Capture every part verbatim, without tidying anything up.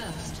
First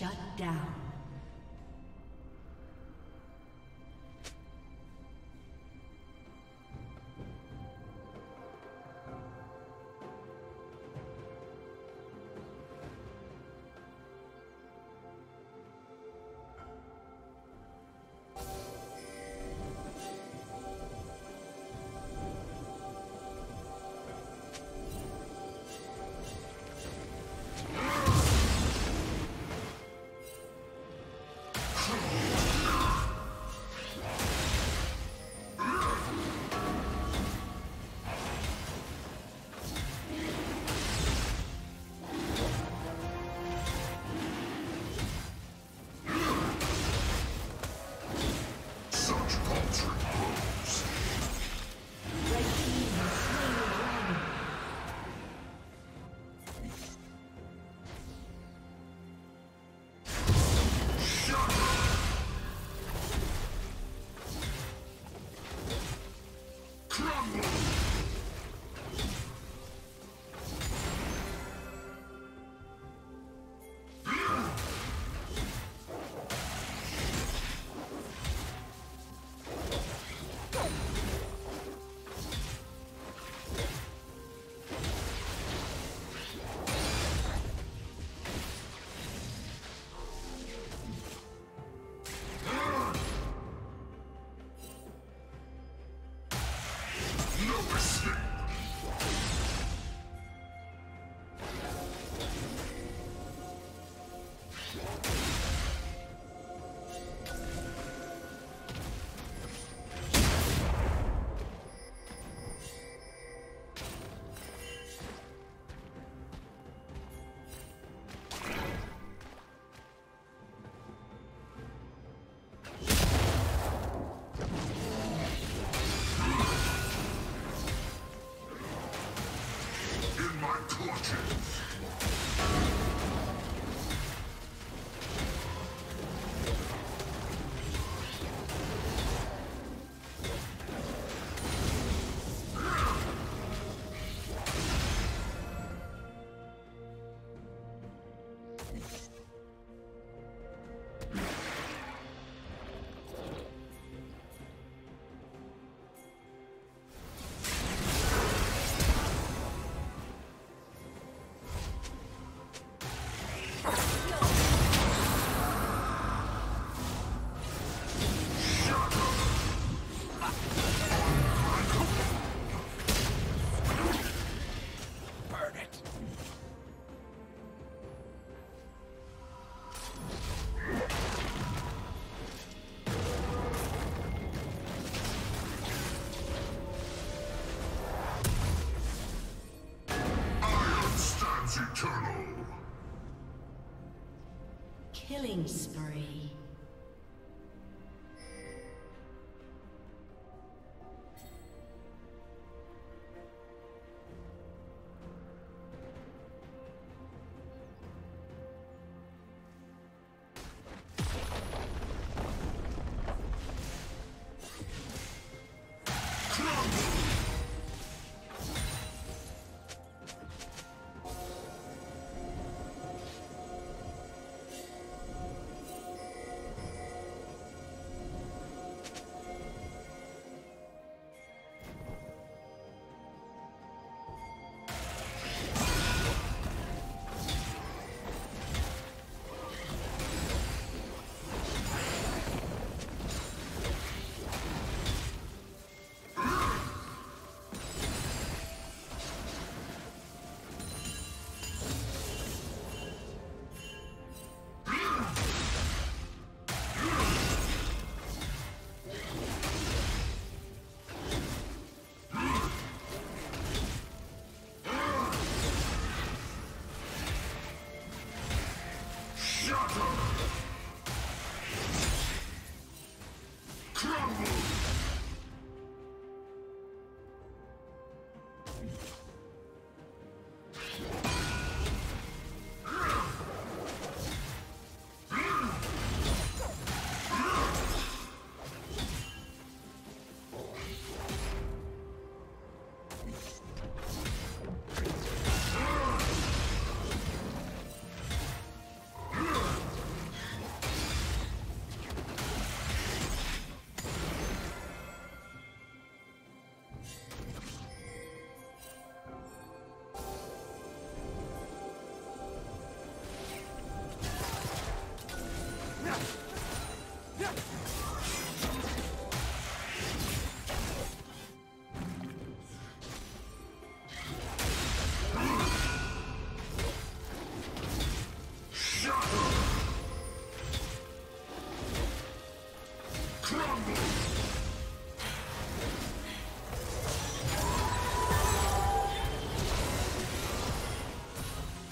Shut down. Killing spree.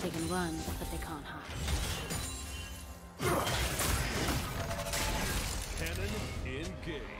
They can run, but they can't hide. Cannon engaged.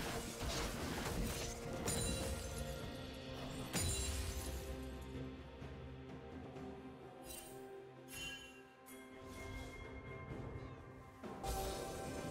Blue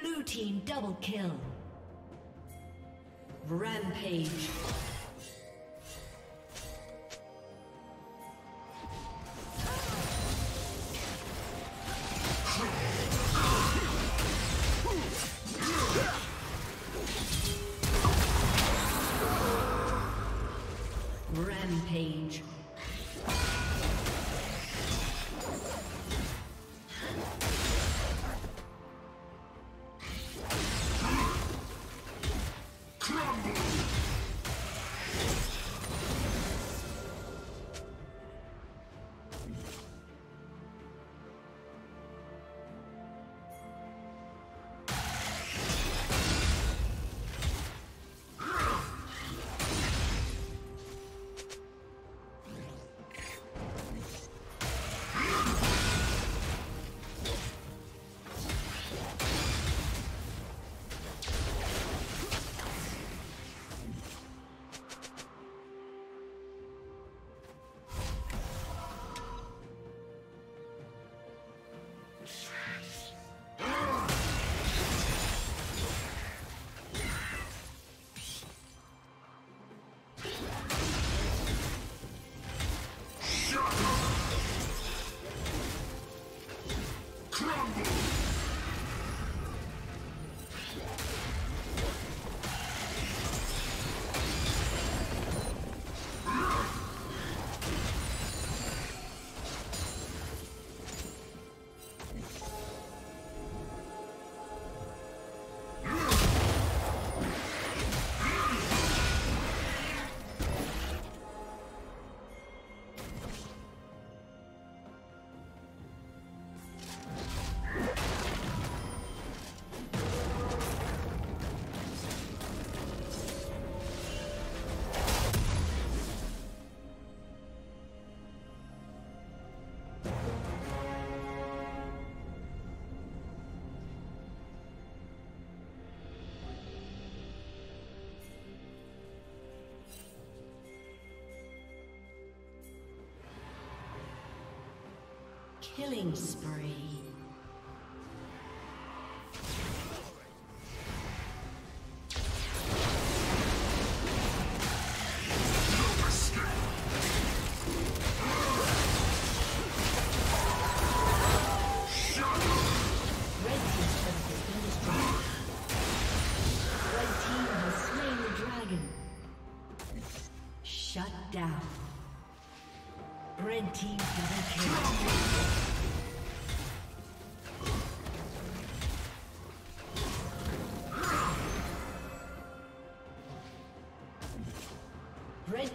Blue team double kill. Rampage. Rampage. Killing spree. Red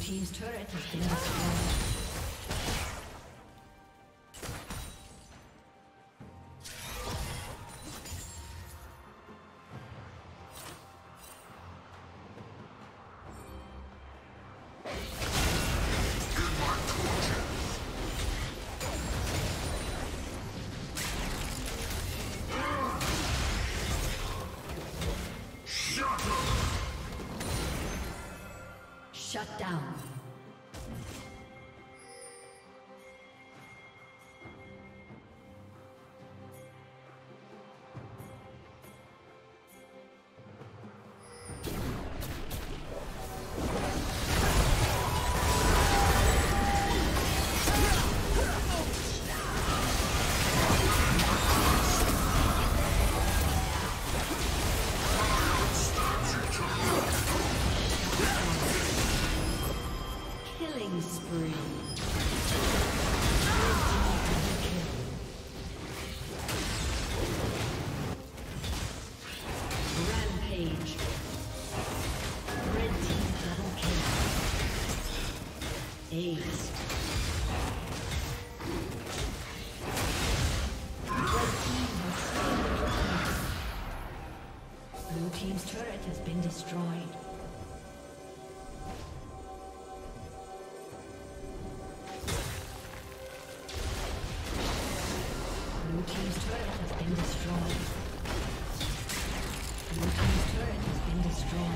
team's turret has been destroyed. Shut down. Blue team's turret has been destroyed. Blue team's turret has been destroyed.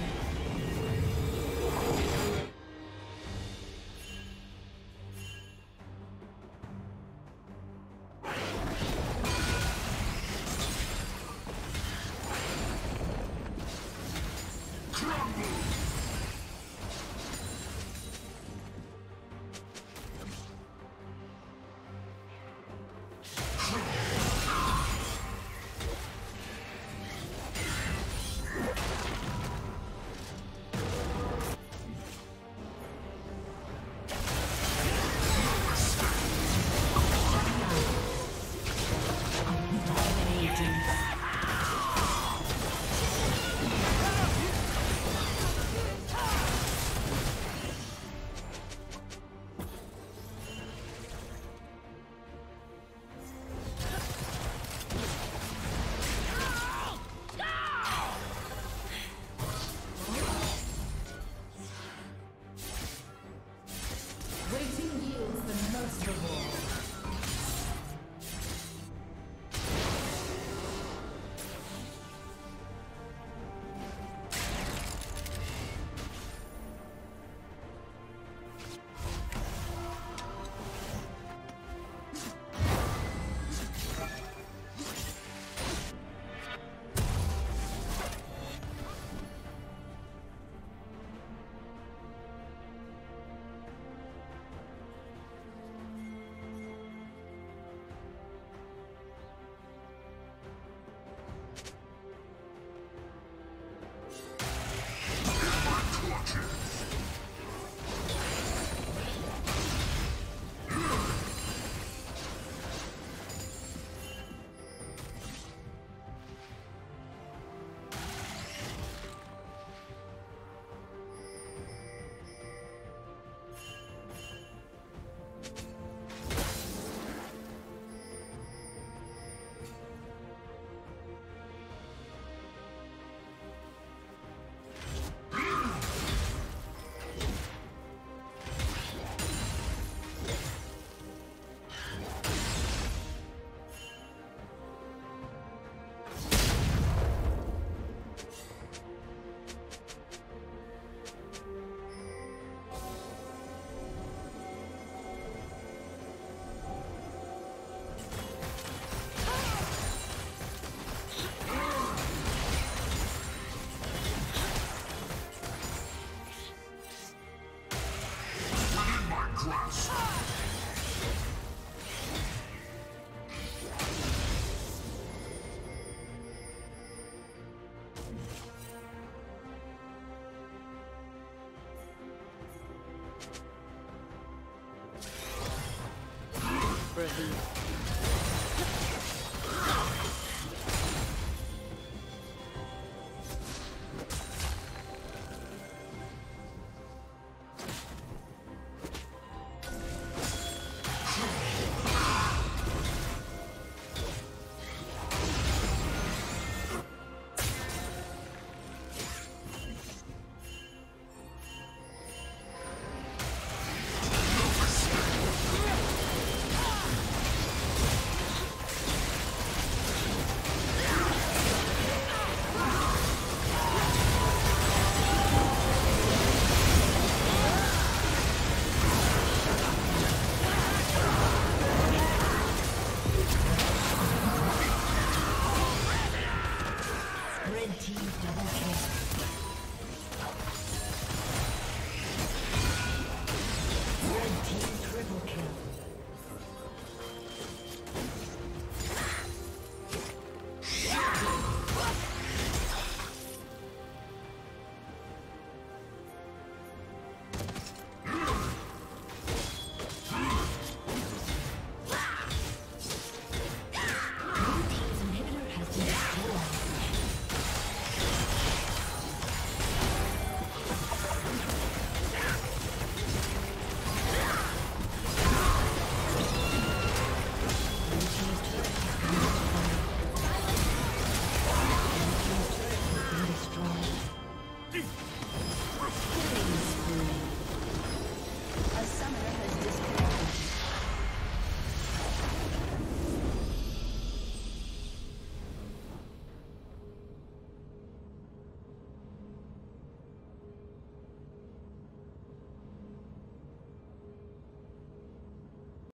Class.